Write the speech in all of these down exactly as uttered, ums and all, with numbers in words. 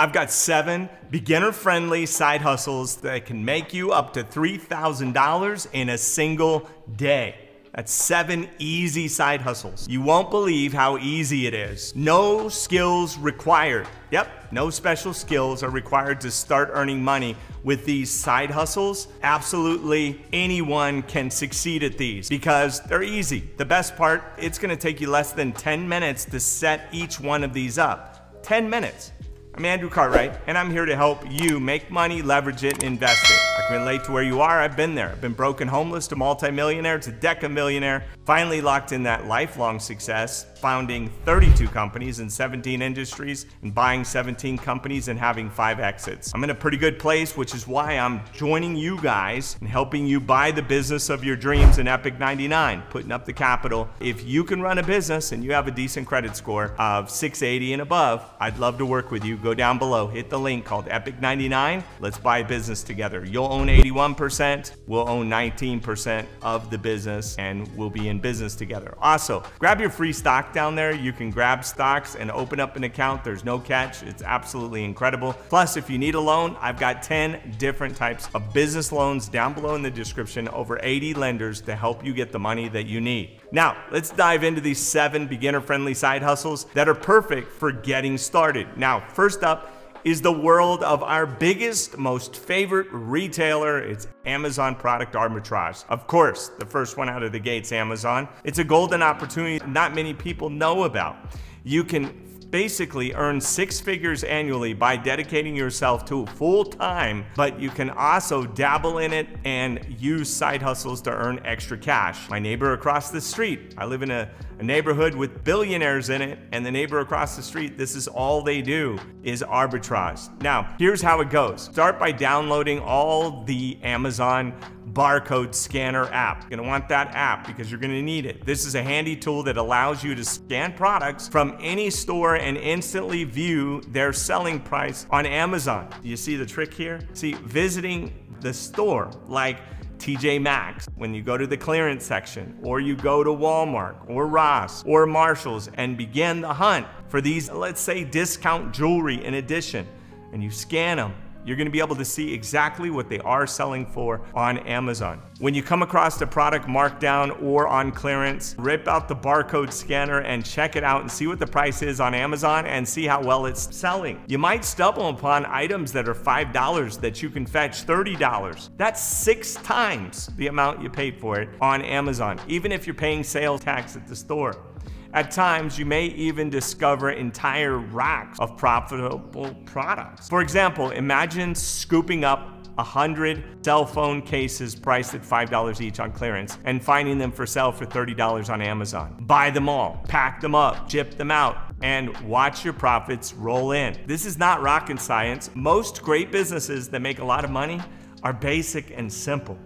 I've got seven beginner-friendly side hustles that can make you up to three thousand dollars in a single day. That's seven easy side hustles. You won't believe how easy it is. No skills required. Yep, no special skills are required to start earning money with these side hustles. Absolutely anyone can succeed at these because they're easy. The best part, it's gonna take you less than ten minutes to set each one of these up. ten minutes. I'm Andrew Cartwright, and I'm here to help you make money, leverage it, invest it. I can relate to where you are. I've been there. I've been broken homeless to multi-millionaire to deca-millionaire. Finally locked in that lifelong success, founding thirty-two companies in seventeen industries and buying seventeen companies and having five exits. I'm in a pretty good place, which is why I'm joining you guys and helping you buy the business of your dreams in Epic ninety-nine, putting up the capital. If you can run a business and you have a decent credit score of six eighty and above, I'd love to work with you. Go down below, hit the link called Epic ninety-nine. Let's buy a business together. You'll own eighty-one percent, we'll own nineteen percent of the business, and we'll be in business together. Also, grab your free stock down there. You can grab stocks and open up an account. There's no catch. It's absolutely incredible. Plus, if you need a loan, I've got ten different types of business loans down below in the description, over eighty lenders to help you get the money that you need. Now, let's dive into these seven beginner-friendly side hustles that are perfect for getting started. Now, first up is the world of our biggest, most favorite retailer. It's Amazon product arbitrage. Of course, the first one out of the gate's Amazon. It's a golden opportunity not many people know about. You can basically earn six figures annually by dedicating yourself to full time, but you can also dabble in it and use side hustles to earn extra cash. My neighbor across the street, I live in a, a neighborhood with billionaires in it, and the neighbor across the street, this is all they do is arbitrage. Now, here's how it goes. Start by downloading all the Amazon barcode scanner app. You're gonna want that app because you're gonna need it. This is a handy tool that allows you to scan products from any store and instantly view their selling price on Amazon. Do you see the trick here? See, visiting the store, like T J Maxx, when you go to the clearance section, or you go to Walmart or Ross or Marshalls and begin the hunt for these, let's say, discount jewelry in addition, and you scan them, you're gonna be able to see exactly what they are selling for on Amazon. When you come across the product markdown or on clearance, rip out the barcode scanner and check it out and see what the price is on Amazon and see how well it's selling. You might stumble upon items that are five dollars that you can fetch thirty dollars. That's six times the amount you paid for it on Amazon, even if you're paying sales tax at the store. At times, you may even discover entire racks of profitable products. For example, imagine scooping up one hundred cell phone cases priced at five dollars each on clearance and finding them for sale for thirty dollars on Amazon. Buy them all, pack them up, ship them out, and watch your profits roll in. This is not rocket science. Most great businesses that make a lot of money are basic and simple.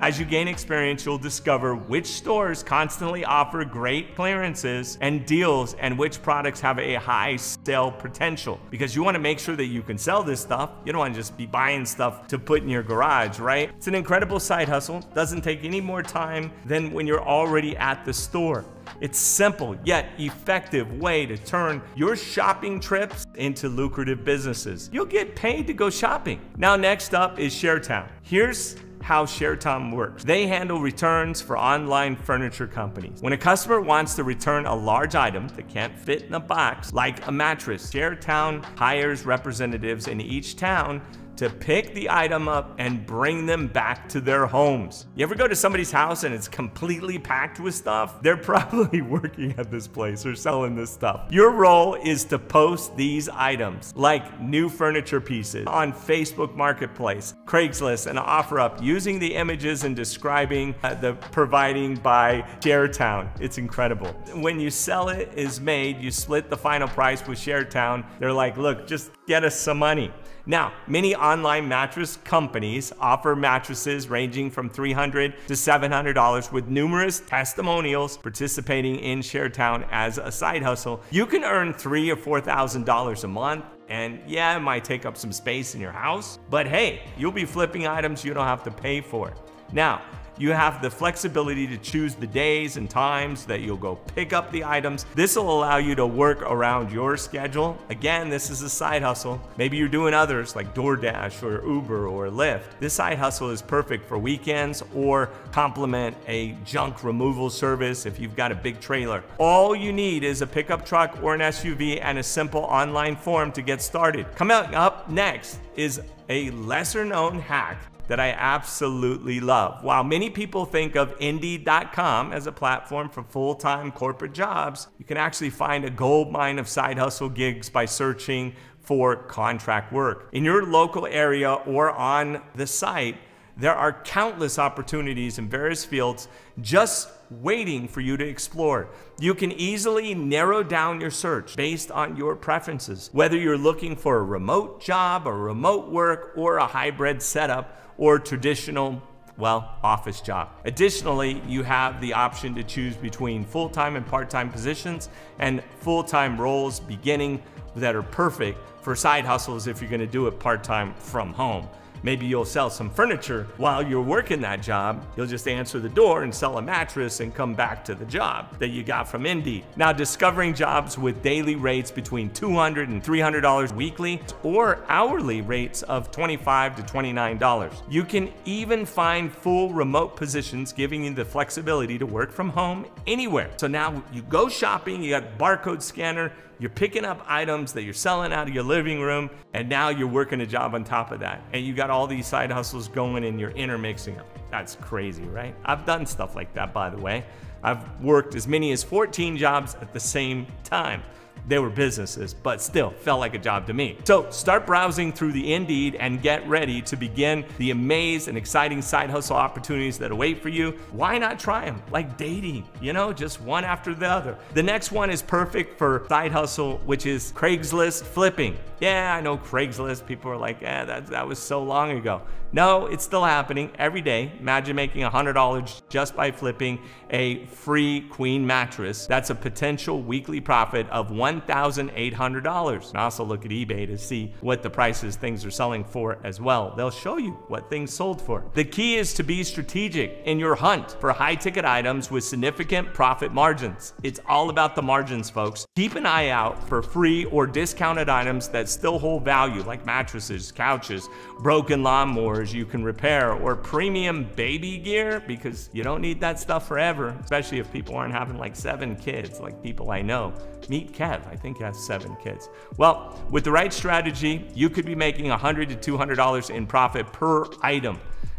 As you gain experience, you'll discover which stores constantly offer great clearances and deals and which products have a high sale potential, because you want to make sure that you can sell this stuff. You don't want to just be buying stuff to put in your garage, right? It's an incredible side hustle. Doesn't take any more time than when you're already at the store. It's simple yet effective way to turn your shopping trips into lucrative businesses. You'll get paid to go shopping. Now, next up is ShareTown. Here's how ShareTown works. They handle returns for online furniture companies. When a customer wants to return a large item that can't fit in a box, like a mattress, ShareTown hires representatives in each town to pick the item up and bring them back to their homes. You ever go to somebody's house and it's completely packed with stuff? They're probably working at this place or selling this stuff. Your role is to post these items, like new furniture pieces, on Facebook Marketplace, Craigslist, and Offer Up, using the images and describing uh, the providing by ShareTown. It's incredible. When you sell it is made, you split the final price with ShareTown. They're like, look, just get us some money. Now, many online mattress companies offer mattresses ranging from three hundred to seven hundred dollars with numerous testimonials participating in ShareTown as a side hustle. You can earn three or four thousand dollars a month, and yeah, it might take up some space in your house, but hey, you'll be flipping items you don't have to pay for. Now, you have the flexibility to choose the days and times that you'll go pick up the items. This will allow you to work around your schedule. Again, this is a side hustle. Maybe you're doing others like DoorDash or Uber or Lyft. This side hustle is perfect for weekends or complement a junk removal service if you've got a big trailer. All you need is a pickup truck or an S U V and a simple online form to get started. Coming up next is a lesser known hack that I absolutely love. While many people think of Indeed dot com as a platform for full-time corporate jobs, you can actually find a gold mine of side hustle gigs by searching for contract work. In your local area or on the site, there are countless opportunities in various fields just waiting for you to explore. You can easily narrow down your search based on your preferences. Whether you're looking for a remote job, a remote work, or a hybrid setup, or traditional, well, office job. Additionally, you have the option to choose between full-time and part-time positions and full-time roles beginning that are perfect for side hustles if you're gonna do it part-time from home. Maybe you'll sell some furniture while you're working that job. You'll just answer the door and sell a mattress and come back to the job that you got from Indeed. Now, discovering jobs with daily rates between two hundred and three hundred dollars weekly or hourly rates of twenty-five to twenty-nine dollars. You can even find full remote positions giving you the flexibility to work from home anywhere. So now you go shopping, you got barcode scanner, you're picking up items that you're selling out of your living room, and now you're working a job on top of that. And you got all these side hustles going and you're intermixing them. That's crazy, right? I've done stuff like that, by the way. I've worked as many as fourteen jobs at the same time. They were businesses, but still felt like a job to me. So start browsing through the Indeed and get ready to begin the amazing and exciting side hustle opportunities that await for you. Why not try them? Like dating, you know, just one after the other. The next one is perfect for side hustle, which is Craigslist flipping. Yeah, I know Craigslist, people are like, eh, that, that was so long ago. No, it's still happening every day. Imagine making one hundred dollars just by flipping a free queen mattress. That's a potential weekly profit of one thousand eight hundred dollars. And also look at eBay to see what the prices things are selling for as well. They'll show you what things sold for. The key is to be strategic in your hunt for high ticket items with significant profit margins. It's all about the margins, folks. Keep an eye out for free or discounted items that still hold value, like mattresses, couches, broken lawnmowers you can repair, or premium baby gear, because you don't need that stuff forever, especially if people aren't having like seven kids, like people I know. Meet Kev, I think he has seven kids. Well, with the right strategy, you could be making one hundred to two hundred dollars in profit per item.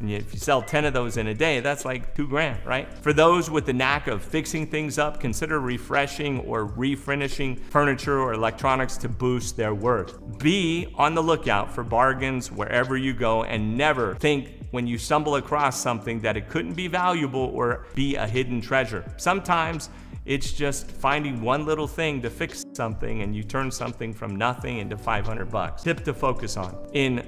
And if you sell ten of those in a day, that's like two grand, right? For those with the knack of fixing things up, consider refreshing or refurnishing furniture or electronics to boost their worth. Be on the lookout for bargains wherever you go, and never think when you stumble across something that it couldn't be valuable or be a hidden treasure. Sometimes it's just finding one little thing to fix something, and you turn something from nothing into five hundred bucks. Tip to focus on in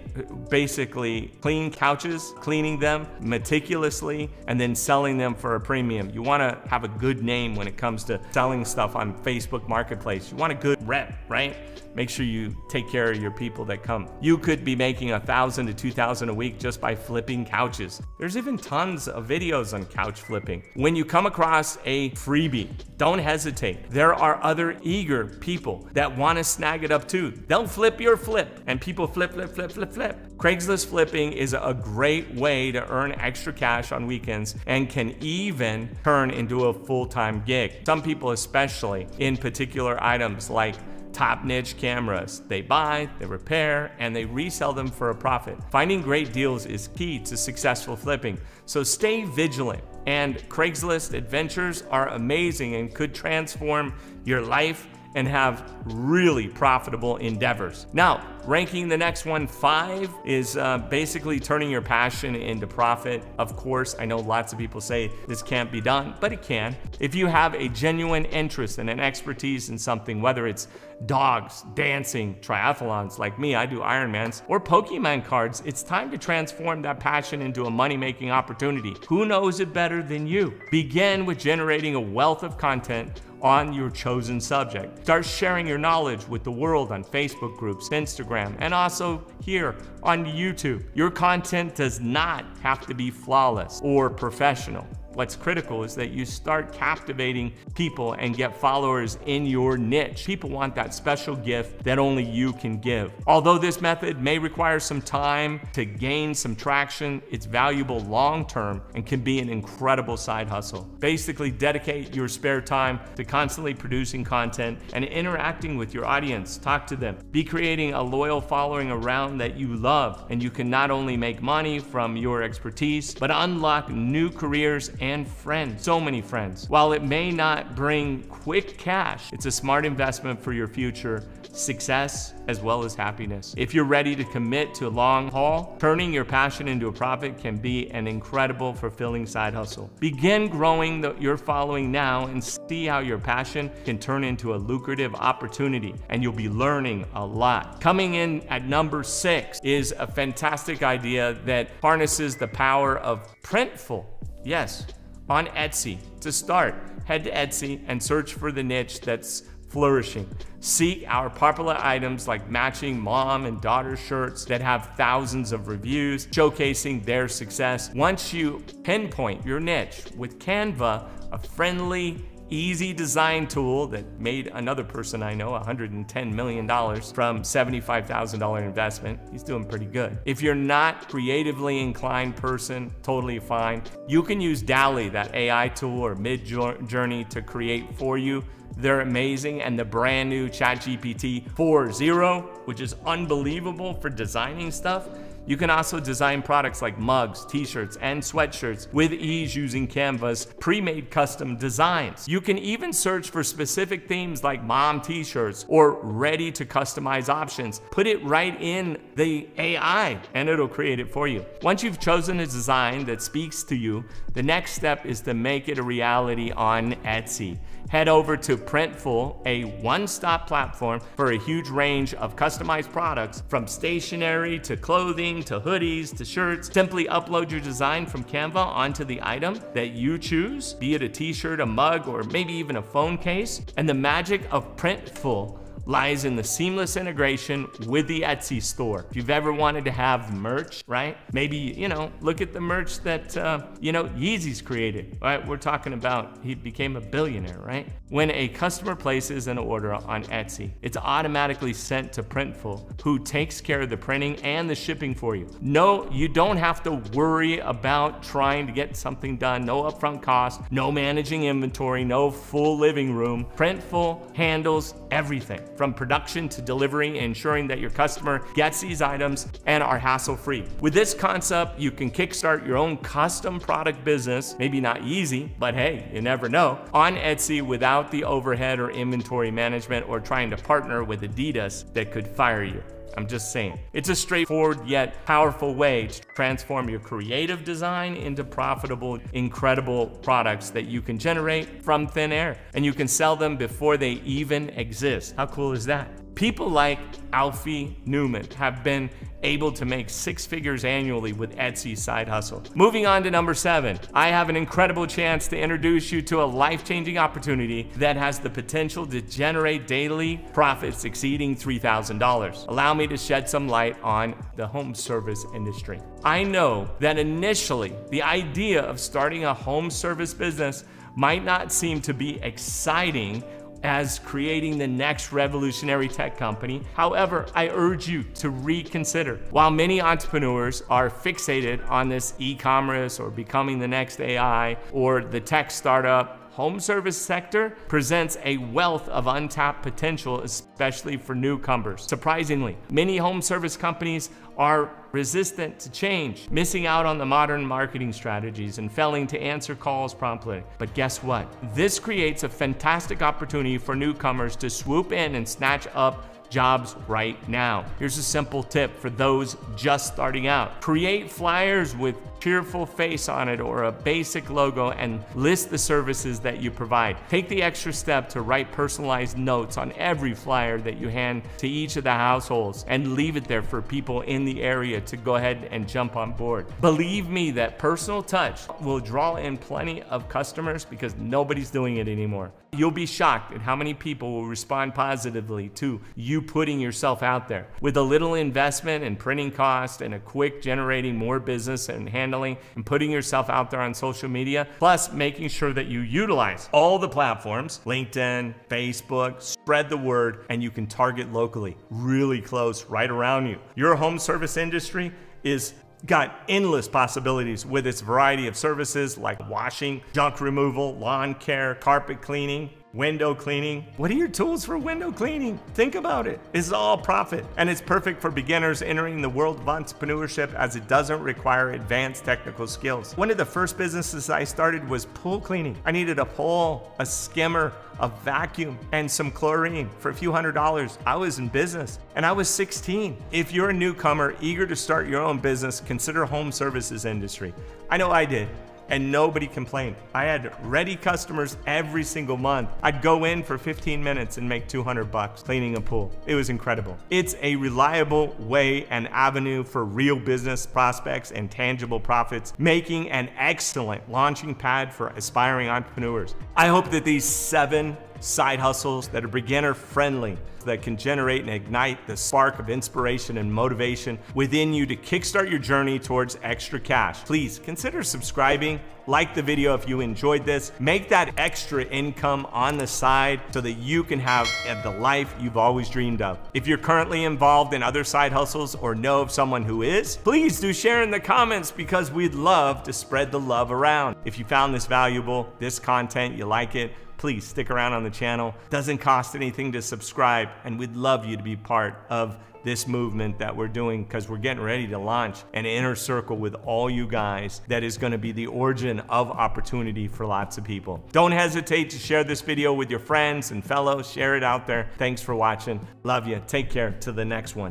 basically clean couches, cleaning them meticulously, and then selling them for a premium. You wanna have a good name when it comes to selling stuff on Facebook Marketplace. You want a good rep, right? Make sure you take care of your people that come. You could be making one thousand to two thousand a week just by flipping couches. There's even tons of videos on couch flipping. When you come across a freebie, don't hesitate. There are other eager people that want to snag it up too. They'll flip your flip, and people flip, flip, flip, flip, flip. Craigslist flipping is a great way to earn extra cash on weekends and can even turn into a full-time gig. Some people, especially in particular items like top niche cameras. They buy, they repair, and they resell them for a profit. Finding great deals is key to successful flipping, so stay vigilant. And Craigslist adventures are amazing and could transform your life and have really profitable endeavors. Now, ranking the next one, five, is uh, basically turning your passion into profit. Of course, I know lots of people say this can't be done, but it can. If you have a genuine interest and an expertise in something, whether it's dogs, dancing, triathlons, like me, I do Ironmans, or Pokemon cards, it's time to transform that passion into a money-making opportunity. Who knows it better than you? Begin with generating a wealth of content on your chosen subject. Start sharing your knowledge with the world on Facebook groups, Instagram, and also here on YouTube. Your content does not have to be flawless or professional. What's critical is that you start captivating people and get followers in your niche. People want that special gift that only you can give. Although this method may require some time to gain some traction, it's valuable long-term and can be an incredible side hustle. Basically, dedicate your spare time to constantly producing content and interacting with your audience. Talk to them. Be creating a loyal following around that you love, and you can not only make money from your expertise, but unlock new careers and friends, so many friends. While it may not bring quick cash, it's a smart investment for your future success as well as happiness. If you're ready to commit to a long haul, turning your passion into a profit can be an incredible, fulfilling side hustle. Begin growing the, your following now and see how your passion can turn into a lucrative opportunity, and you'll be learning a lot. Coming in at number six is a fantastic idea that harnesses the power of Printful. Yes, on Etsy. To start, head to Etsy and search for the niche that's flourishing. Seek our popular items like matching mom and daughter shirts that have thousands of reviews, showcasing their success. Once you pinpoint your niche with Canva, a friendly, easy design tool that made another person I know one hundred ten million dollars from seventy-five thousand dollars investment. He's doing pretty good. If you're not creatively inclined person, totally fine. You can use DALL-E, that A I tool, or Midjourney to create for you. They're amazing, and the brand new ChatGPT four point oh, which is unbelievable for designing stuff. You can also design products like mugs, t-shirts, and sweatshirts with ease using Canva's pre-made custom designs. You can even search for specific themes like mom t-shirts or ready to customize options. Put it right in the A I and it'll create it for you. Once you've chosen a design that speaks to you, the next step is to make it a reality on Etsy. Head over to Printful, a one-stop platform for a huge range of customized products, from stationery to clothing to hoodies to shirts. Simply upload your design from Canva onto the item that you choose, be it a t-shirt, a mug, or maybe even a phone case. And the magic of Printful lies in the seamless integration with the Etsy store. If you've ever wanted to have merch, right? Maybe, you know, look at the merch that, uh, you know, Yeezy's created, right? We're talking about, he became a billionaire, right? When a customer places an order on Etsy, it's automatically sent to Printful, who takes care of the printing and the shipping for you. No, you don't have to worry about trying to get something done. No upfront cost, no managing inventory, no full living room. Printful handles everything, from production to delivery, ensuring that your customer gets these items and are hassle-free. With this concept, you can kickstart your own custom product business, maybe not easy, but hey, you never know, on Etsy without the overhead or inventory management or trying to partner with Adidas that could fire you. I'm just saying. It's a straightforward yet powerful way to transform your creative design into profitable, incredible products that you can generate from thin air, and you can sell them before they even exist. How cool is that? People like Alfie Newman have been able to make six figures annually with Etsy side hustle. Moving on to number seven, I have an incredible chance to introduce you to a life-changing opportunity that has the potential to generate daily profits exceeding three thousand dollars. Allow me to shed some light on the home service industry. I know that initially, the idea of starting a home service business might not seem to be exciting as creating the next revolutionary tech company. However, I urge you to reconsider. While many entrepreneurs are fixated on this e-commerce or becoming the next A I or the tech startup, home service sector presents a wealth of untapped potential, especially for newcomers. Surprisingly, many home service companies are resistant to change, missing out on the modern marketing strategies and failing to answer calls promptly. But guess what? This creates a fantastic opportunity for newcomers to swoop in and snatch up jobs right now. Here's a simple tip for those just starting out. Create flyers with cheerful face on it or a basic logo and list the services that you provide. Take the extra step to write personalized notes on every flyer that you hand to each of the households and leave it there for people in the area to go ahead and jump on board. Believe me, that personal touch will draw in plenty of customers because nobody's doing it anymore. You'll be shocked at how many people will respond positively to you putting yourself out there. With a little investment and printing cost and a quick generating more business and handling and putting yourself out there on social media, plus making sure that you utilize all the platforms, LinkedIn, Facebook, spread the word, and you can target locally, really close, right around you. Your home service industry is got endless possibilities with its variety of services like washing, junk removal, lawn care, carpet cleaning, window cleaning. What are your tools for window cleaning? Think about it. It's all profit, and it's perfect for beginners entering the world of entrepreneurship as it doesn't require advanced technical skills. One of the first businesses I started was pool cleaning. I needed a pole, a skimmer, a vacuum, and some chlorine. For a few hundred dollars, I was in business, and I was sixteen. If you're a newcomer eager to start your own business, consider home services industry. I know I did. And nobody complained. I had ready customers every single month. I'd go in for fifteen minutes and make two hundred bucks cleaning a pool. It was incredible. It's a reliable way and avenue for real business prospects and tangible profits, making an excellent launching pad for aspiring entrepreneurs. I hope that these seven side hustles that are beginner friendly, that can generate and ignite the spark of inspiration and motivation within you to kickstart your journey towards extra cash. Please consider subscribing, like the video if you enjoyed this, make that extra income on the side so that you can have the life you've always dreamed of. If you're currently involved in other side hustles or know of someone who is, please do share in the comments because we'd love to spread the love around. If you found this valuable, this content, you like it, please stick around on the channel. Doesn't cost anything to subscribe, and we'd love you to be part of this movement that we're doing because we're getting ready to launch an inner circle with all you guys that is going to be the origin of opportunity for lots of people. Don't hesitate to share this video with your friends and fellows. Share it out there. Thanks for watching. Love you. Take care. Till the next one.